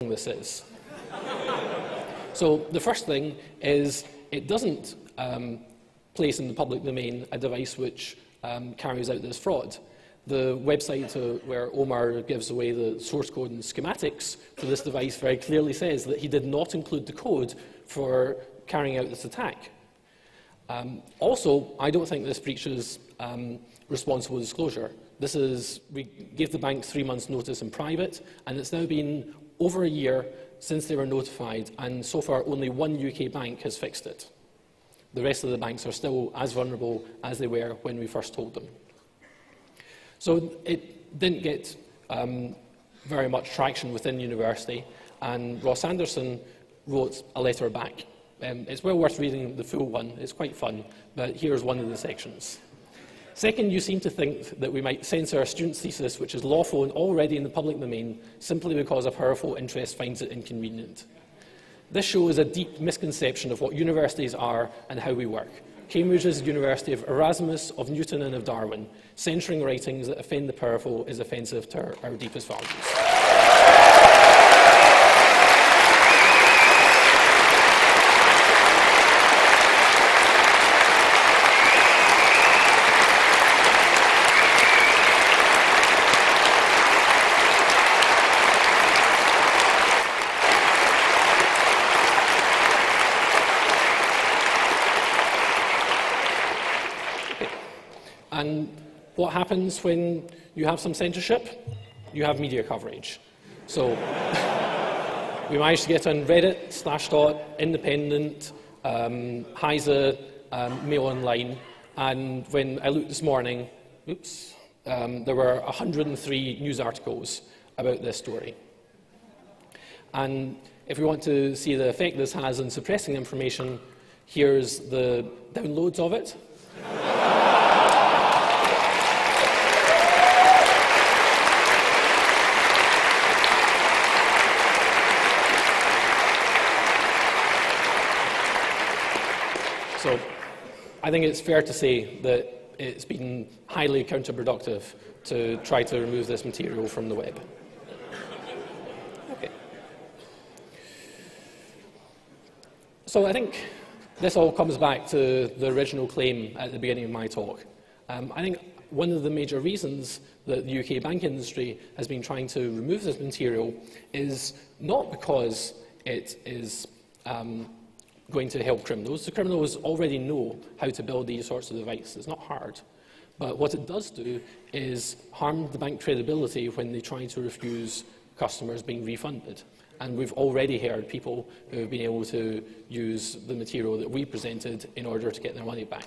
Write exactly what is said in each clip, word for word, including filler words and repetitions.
this is. So the first thing is it doesn't um, place in the public domain a device which um, carries out this fraud. The website uh, where Omar gives away the source code and schematics for this device very clearly says that he did not include the code for carrying out this attack. Um, also, I don't think this breaches um, responsible disclosure. This is, we gave the bank three months' notice in private, and it's now been over a year since they were notified, and so far only one U K bank has fixed it. The rest of the banks are still as vulnerable as they were when we first told them. So it didn't get um, very much traction within university, and Ross Anderson wrote a letter back. Um, it's well worth reading the full one, it's quite fun, but here's one of the sections. Second, you seem to think that we might censor a student's thesis which is lawful and already in the public domain simply because a powerful interest finds it inconvenient. This shows a deep misconception of what universities are and how we work. Cambridge is a university of Erasmus, of Newton and of Darwin. Censoring writings that offend the powerful is offensive to our, our deepest values. And what happens when you have some censorship? You have media coverage. So we managed to get on Reddit, Slashdot, Independent, um, Haiza, um, Mail Online. And when I looked this morning, oops, um, there were one hundred and three news articles about this story. And if we want to see the effect this has on suppressing information, here's the downloads of it. So I think it's fair to say that it's been highly counterproductive to try to remove this material from the web. Okay. So I think this all comes back to the original claim at the beginning of my talk. Um, I think one of the major reasons that the U K bank industry has been trying to remove this material is not because it is um, going to help criminals. The criminals already know how to build these sorts of devices. It's not hard. But what it does do is harm the bank credibility when they try to refuse customers being refunded. And we've already heard people who have been able to use the material that we presented in order to get their money back.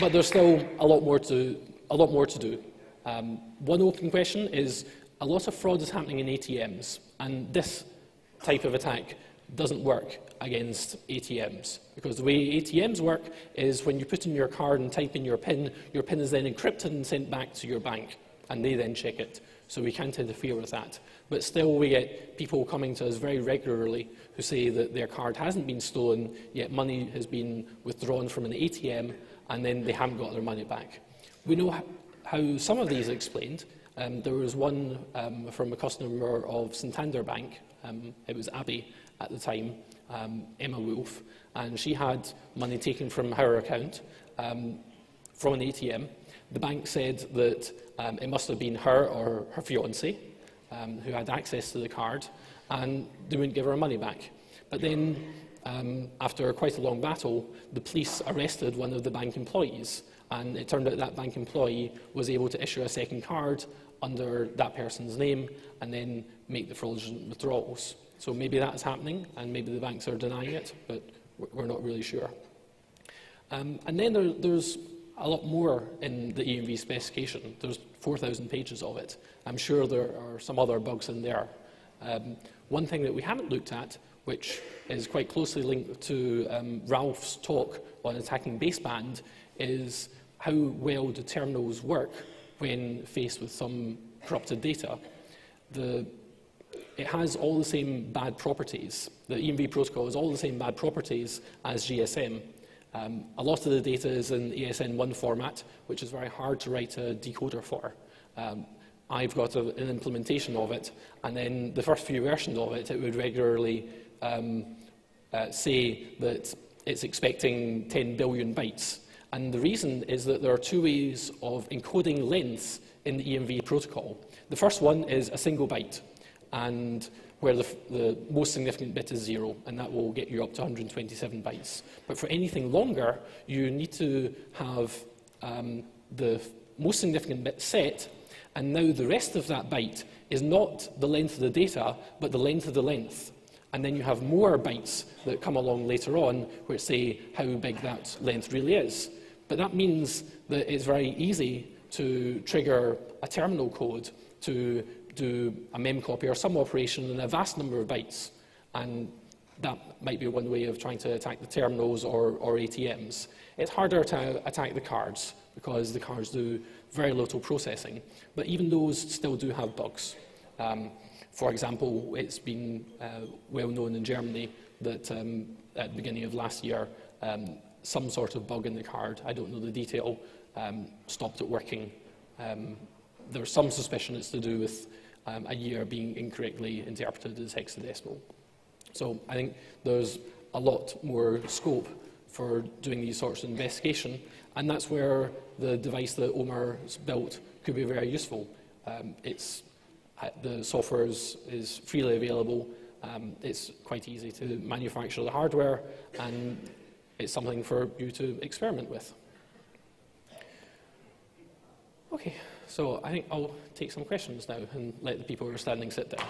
But there's still a lot more to, a lot more to do. Um, one open question is, a lot of fraud is happening in A T Ms, and this type of attack doesn't work against A T Ms, because the way A T Ms work is when you put in your card and type in your PIN, your PIN is then encrypted and sent back to your bank, and they then check it, so we can't interfere with that. But still, we get people coming to us very regularly who say that their card hasn't been stolen, yet money has been withdrawn from an A T M, and then they haven't got their money back. We know how some of these are explained. Um, there was one um, from a customer of Santander Bank. Um, it was Abby at the time, um, Emma Wolf, and she had money taken from her account um, from an A T M. The bank said that um, it must have been her or her fiancé um, who had access to the card, and they wouldn't give her money back. But then, Um, after quite a long battle, the police arrested one of the bank employees, and it turned out that bank employee was able to issue a second card under that person's name and then make the fraudulent withdrawals. So maybe that's happening, and maybe the banks are denying it, but we're not really sure. Um, and then there, there's a lot more in the E M V specification. There's four thousand pages of it. I'm sure there are some other bugs in there. Um, one thing that we haven't looked at, which is quite closely linked to um, Ralph's talk on attacking baseband, is how well do terminals work when faced with some corrupted data. The it has all the same bad properties. The E M V protocol has all the same bad properties as G S M. Um, a lot of the data is in A S N one format, which is very hard to write a decoder for. Um, I've got a, an implementation of it, and then the first few versions of it, it would regularly um, uh, say that it's expecting ten billion bytes. And the reason is that there are two ways of encoding lengths in the E M V protocol. The first one is a single byte, and where the, the most significant bit is zero, and that will get you up to one hundred twenty-seven bytes. But for anything longer, you need to have um, the most significant bit set, and now the rest of that byte is not the length of the data, but the length of the length. And then you have more bytes that come along later on, which say how big that length really is. But that means that it's very easy to trigger a terminal code to do a memcopy or some operation in a vast number of bytes. And that might be one way of trying to attack the terminals or, or A T Ms. It's harder to attack the cards because the cards do very little processing. But even those still do have bugs. Um, for example, it's been uh, well known in Germany that um, at the beginning of last year, um, some sort of bug in the card, I don't know the detail, um, stopped it working. Um, there's some suspicion it's to do with Um, a year being incorrectly interpreted as hexadecimal. So I think there's a lot more scope for doing these sorts of investigation, and that's where the device that Omar's built could be very useful. Um, it's, uh, the software is, is freely available. Um, it's quite easy to manufacture the hardware, and it's something for you to experiment with. Okay. So I think I'll take some questions now and let the people who are standing sit down.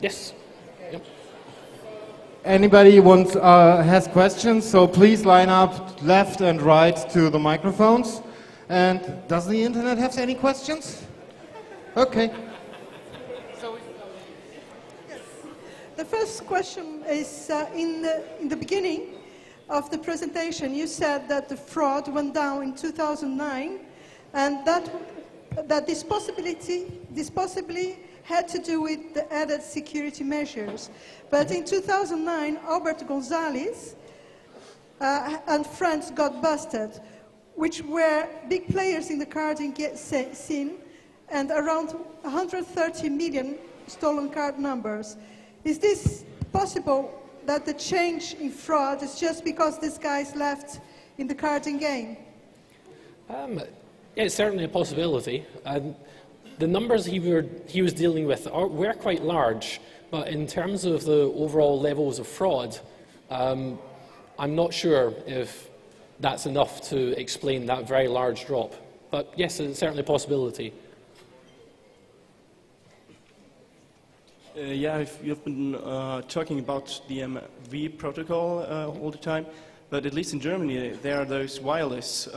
Yes. Anybody wants, uh, has questions, so please line up left and right to the microphones. And does the internet have any questions? Okay. So yes. The first question is, uh, in, the, in the beginning of the presentation, you said that the fraud went down in two thousand nine, and that, that this possibility, this possibility had to do with the added security measures. But in two thousand nine, Albert Gonzalez uh, and friends got busted, which were big players in the card scene, and around one hundred thirty million stolen card numbers. Is this possible that the change in fraud is just because these guys left in the carding game? Um, it's certainly a possibility. Um, The numbers he, were, he was dealing with are, were quite large, but in terms of the overall levels of fraud, um, I'm not sure if that's enough to explain that very large drop. But yes, it's certainly a possibility. Uh, yeah, if you've been uh, talking about the E M V protocol uh, all the time, but at least in Germany, there are those wireless uh,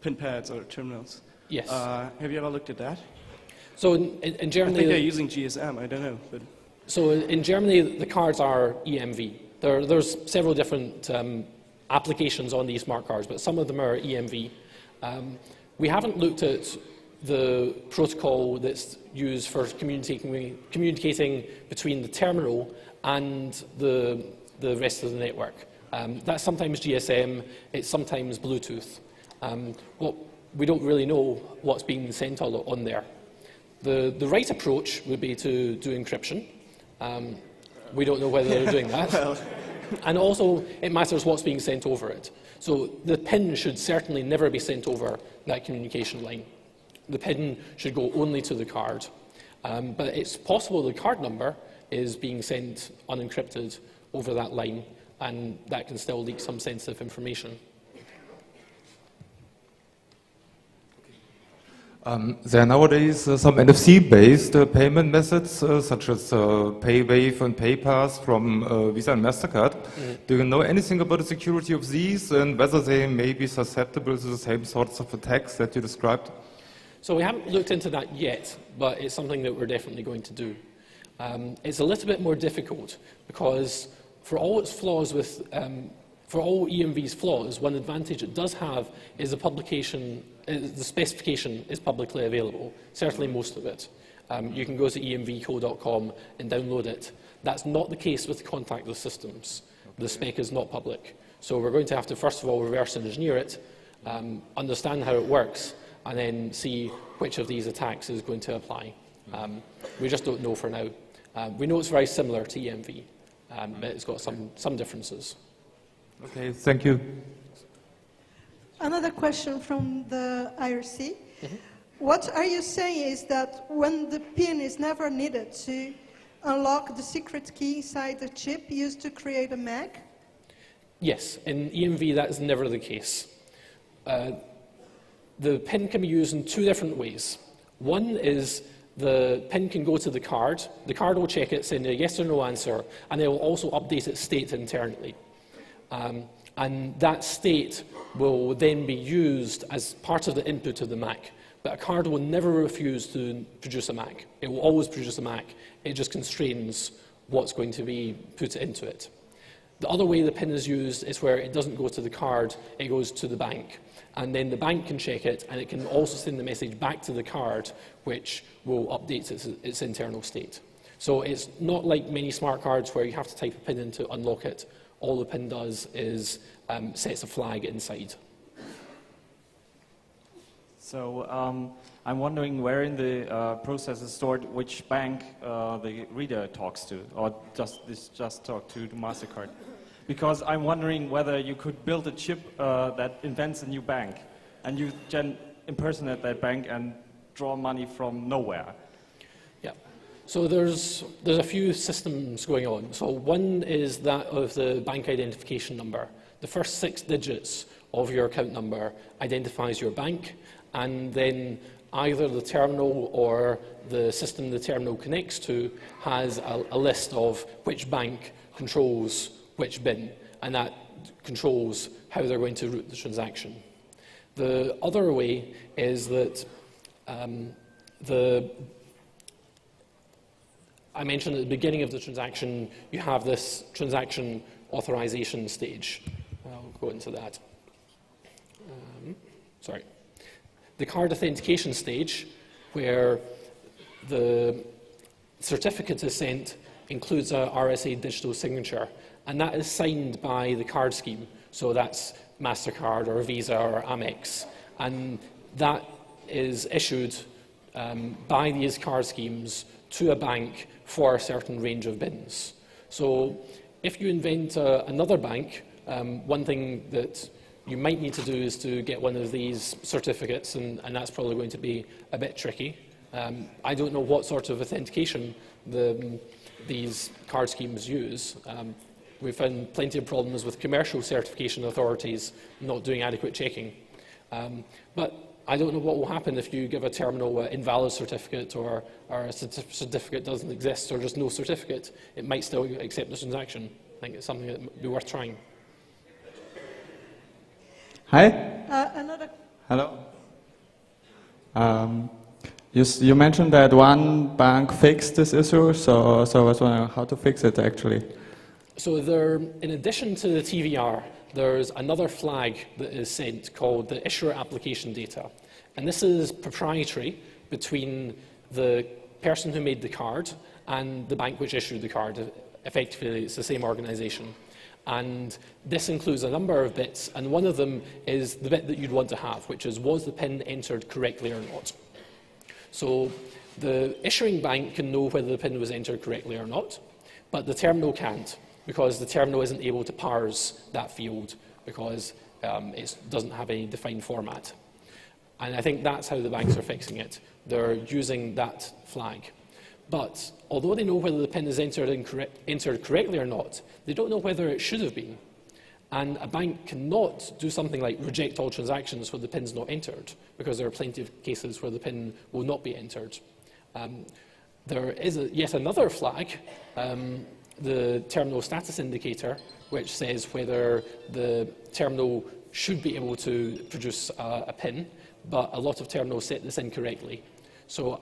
pin pads or terminals. Yes. Uh, have you ever looked at that? So in, in, in Germany, I think they're using G S M. I don't know. But. So in Germany, the cards are E M V. There, there's several different um, applications on these smart cards, but some of them are E M V. Um, we haven't looked at the protocol that's used for communicating, communicating between the terminal and the, the rest of the network. Um, that's sometimes G S M. It's sometimes Bluetooth. Um, what, we don't really know what's being sent on, on there. The, the right approach would be to do encryption. Um, we don't know whether they're doing that. Well. And also, it matters what's being sent over it. So the pin should certainly never be sent over that communication line. The pin should go only to the card. Um, but it's possible the card number is being sent unencrypted over that line, and that can still leak some sensitive information. Um, there are nowadays uh, some N F C-based uh, payment methods, uh, such as uh, PayWave and PayPass from uh, Visa and MasterCard. Mm. Do you know anything about the security of these and whether they may be susceptible to the same sorts of attacks that you described? So we haven't looked into that yet, but it's something that we're definitely going to do. Um, it's a little bit more difficult because for all its flaws with, um, for all E M V's flaws, one advantage it does have is the publication the specification is publicly available, certainly most of it. Um, you can go to E M V co dot com and download it. That's not the case with contactless systems. Okay. The spec is not public. So we're going to have to, first of all, reverse engineer it, um, understand how it works, and then see which of these attacks is going to apply. Um, we just don't know for now. Um, we know it's very similar to E M V, um, but it's got some, some differences. Okay, thank you. Another question from the I R C. Mm-hmm. What are you saying is that when the PIN is never needed to unlock the secret key inside the chip used to create a M A C? Yes, in E M V that is never the case. Uh, the PIN can be used in two different ways. One is the PIN can go to the card. The card will check it, send a yes or no answer, and it will also update its state internally. Um, And that state will then be used as part of the input of the M A C. But a card will never refuse to produce a M A C. It will always produce a M A C. It just constrains what's going to be put into it. The other way the PIN is used is where it doesn't go to the card, it goes to the bank. And then the bank can check it, and it can also send the message back to the card, which will update its, its internal state. So it's not like many smart cards where you have to type a PIN in to unlock it. All the PIN does is um, sets a flag inside. So um, I'm wondering where in the uh, process is stored which bank uh, the reader talks to, or just this just talk to the MasterCard, because I'm wondering whether you could build a chip uh, that invents a new bank, and you can impersonate that bank and draw money from nowhere. So there's, there's a few systems going on. So one is that of the bank identification number. The first six digits of your account number identifies your bank, and then either the terminal or the system the terminal connects to has a, a list of which bank controls which B I N, and that controls how they're going to route the transaction. The other way is that um, the I mentioned at the beginning of the transaction, you have this transaction authorization stage. I'll go into that. Um, sorry. The card authentication stage, where the certificate is sent, includes a R S A digital signature, and that is signed by the card scheme. So that's MasterCard or Visa or Amex, and that is issued um, by these card schemes to a bank for a certain range of B I Ns. So if you invent uh, another bank, um, one thing that you might need to do is to get one of these certificates, and, and that's probably going to be a bit tricky. Um, I don't know what sort of authentication the, these card schemes use. Um, we've found plenty of problems with commercial certification authorities not doing adequate checking. Um, but I don't know what will happen if you give a terminal an invalid certificate, or, or a certificate doesn't exist, or just no certificate. It might still accept the transaction. I think it's something that would be worth trying. Hi. Uh, another. Hello. Um, you, you mentioned that one bank fixed this issue, so, so I was wondering how to fix it, actually. So there, in addition to the T V R, there's another flag that is sent called the issuer application data. And this is proprietary between the person who made the card and the bank which issued the card. Effectively, it's the same organization. And this includes a number of bits, and one of them is the bit that you'd want to have, which is, was the PIN entered correctly or not? So the issuing bank can know whether the PIN was entered correctly or not, but the terminal can't, because the terminal isn't able to parse that field because um, it doesn't have any defined format. And I think that's how the banks are fixing it. They're using that flag. But although they know whether the PIN is entered, incorrect, entered correctly or not, they don't know whether it should have been. And a bank cannot do something like reject all transactions where the PIN's not entered, because there are plenty of cases where the PIN will not be entered. Um, there is a, yet another flag, um, the terminal status indicator, which says whether the terminal should be able to produce a, a PIN, but a lot of terminals set this incorrectly. So